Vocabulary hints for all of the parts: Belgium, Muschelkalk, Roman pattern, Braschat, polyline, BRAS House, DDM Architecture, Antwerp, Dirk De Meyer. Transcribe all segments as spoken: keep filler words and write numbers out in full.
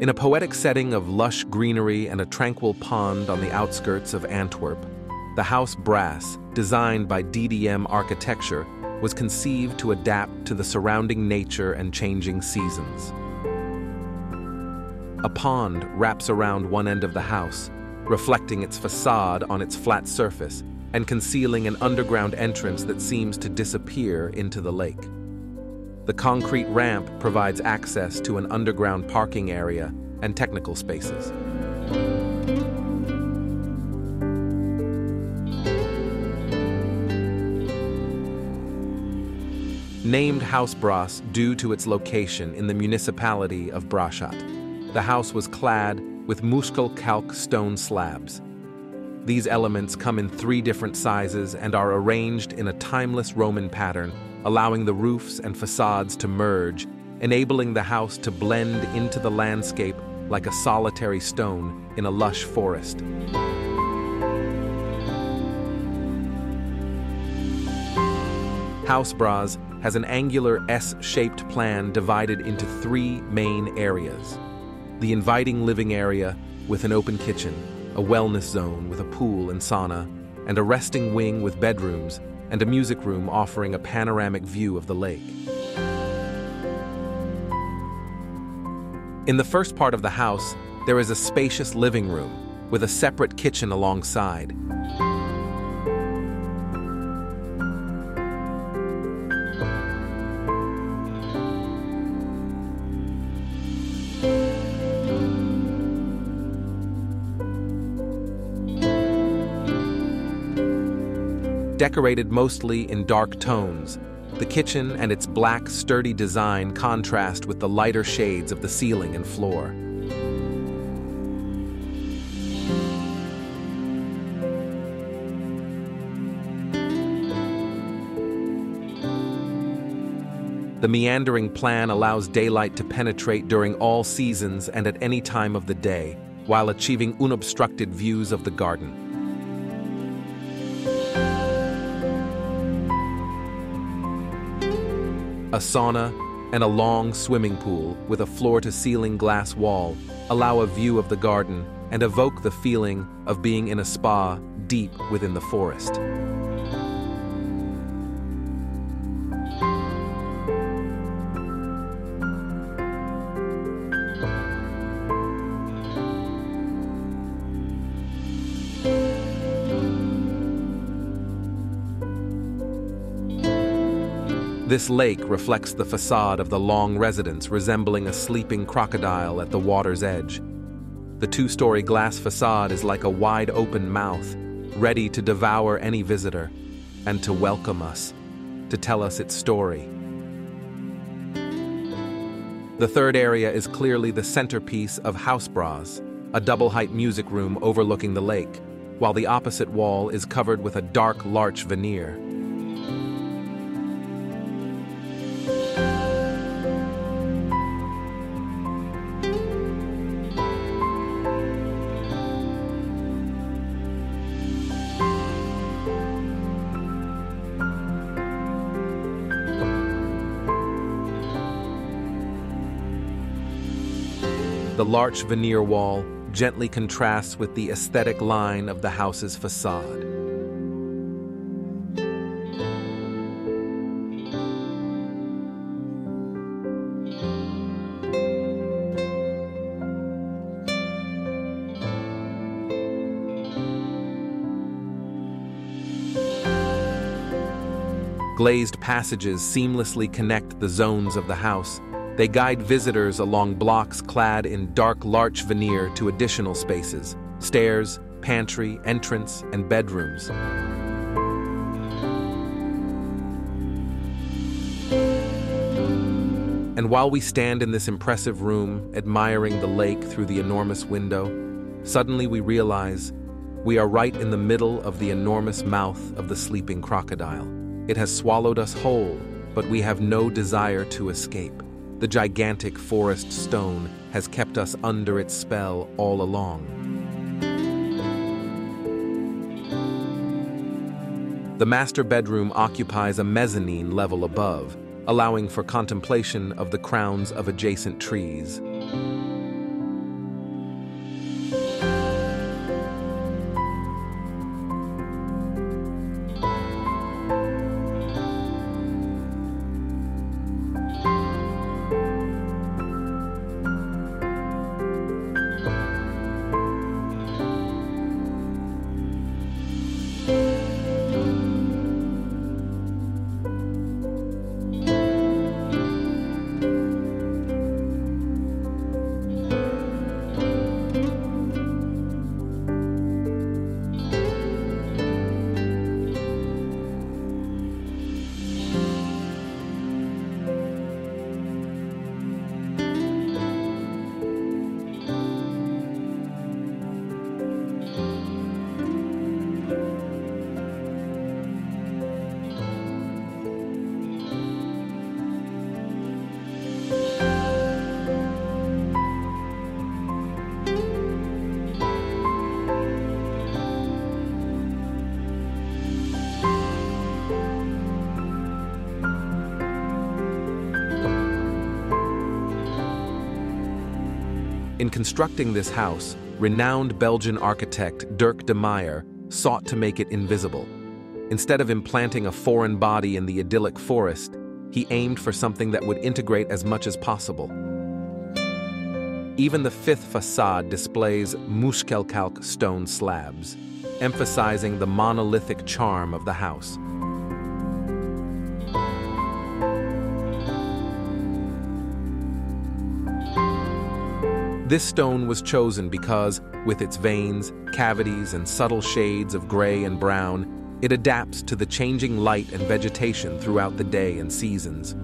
In a poetic setting of lush greenery and a tranquil pond on the outskirts of Antwerp, the house Brass, designed by D D M Architecture, was conceived to adapt to the surrounding nature and changing seasons. A pond wraps around one end of the house, reflecting its facade on its flat surface and concealing an underground entrance that seems to disappear into the lake. The concrete ramp provides access to an underground parking area and technical spaces. Named House Brass due to its location in the municipality of Braschat, the house was clad with Muschelkalk stone slabs. These elements come in three different sizes and are arranged in a timeless Roman pattern, allowing the roofs and facades to merge, enabling the house to blend into the landscape like a solitary stone in a lush forest. House Brass has an angular S-shaped plan divided into three main areas: the inviting living area with an open kitchen, a wellness zone with a pool and sauna, and a resting wing with bedrooms and a music room offering a panoramic view of the lake. In the first part of the house, there is a spacious living room with a separate kitchen alongside. Decorated mostly in dark tones, the kitchen and its black, sturdy design contrast with the lighter shades of the ceiling and floor. The meandering plan allows daylight to penetrate during all seasons and at any time of the day, while achieving unobstructed views of the garden. A sauna and a long swimming pool with a floor-to-ceiling glass wall allow a view of the garden and evoke the feeling of being in a spa deep within the forest. This lake reflects the facade of the long residence, resembling a sleeping crocodile at the water's edge. The two-story glass facade is like a wide-open mouth, ready to devour any visitor, and to welcome us, to tell us its story. The third area is clearly the centerpiece of House Brass, a double-height music room overlooking the lake, while the opposite wall is covered with a dark larch veneer. The larch veneer wall gently contrasts with the aesthetic line of the house's facade. Glazed passages seamlessly connect the zones of the house. They guide visitors along blocks clad in dark larch veneer to additional spaces: stairs, pantry, entrance, and bedrooms. And while we stand in this impressive room, admiring the lake through the enormous window, suddenly we realize we are right in the middle of the enormous mouth of the sleeping crocodile. It has swallowed us whole, but we have no desire to escape. The gigantic forest stone has kept us under its spell all along. The master bedroom occupies a mezzanine level above, allowing for contemplation of the crowns of adjacent trees. In constructing this house, renowned Belgian architect Dirk De Meyer sought to make it invisible. Instead of implanting a foreign body in the idyllic forest, he aimed for something that would integrate as much as possible. Even the fifth facade displays Muschelkalk stone slabs, emphasizing the monolithic charm of the house. This stone was chosen because, with its veins, cavities, and subtle shades of gray and brown, it adapts to the changing light and vegetation throughout the day and seasons.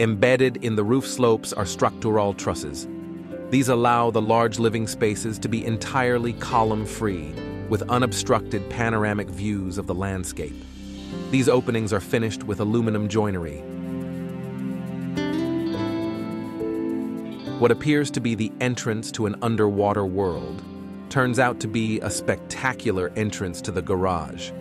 Embedded in the roof slopes are structural trusses. These allow the large living spaces to be entirely column-free, with unobstructed panoramic views of the landscape. These openings are finished with aluminum joinery. What appears to be the entrance to an underwater world turns out to be a spectacular entrance to the garage.